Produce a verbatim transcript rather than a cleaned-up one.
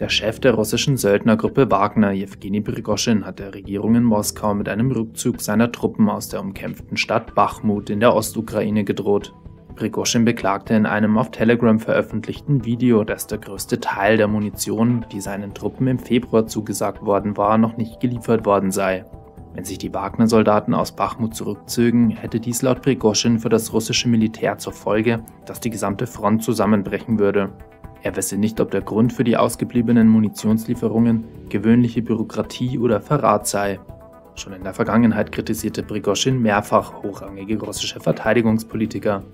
Der Chef der russischen Söldnergruppe Wagner, Jewgeni Prigoschin, hat der Regierung in Moskau mit einem Rückzug seiner Truppen aus der umkämpften Stadt Bachmut in der Ostukraine gedroht. Prigoschin beklagte in einem auf Telegram veröffentlichten Video, dass der größte Teil der Munition, die seinen Truppen im Februar zugesagt worden war, noch nicht geliefert worden sei. Wenn sich die Wagner-Soldaten aus Bachmut zurückzögen, hätte dies laut Prigoschin für das russische Militär zur Folge, dass die gesamte Front zusammenbrechen würde. Er wisse nicht, ob der Grund für die ausgebliebenen Munitionslieferungen gewöhnliche Bürokratie oder Verrat sei. Schon in der Vergangenheit kritisierte Prigoschin mehrfach hochrangige russische Verteidigungspolitiker.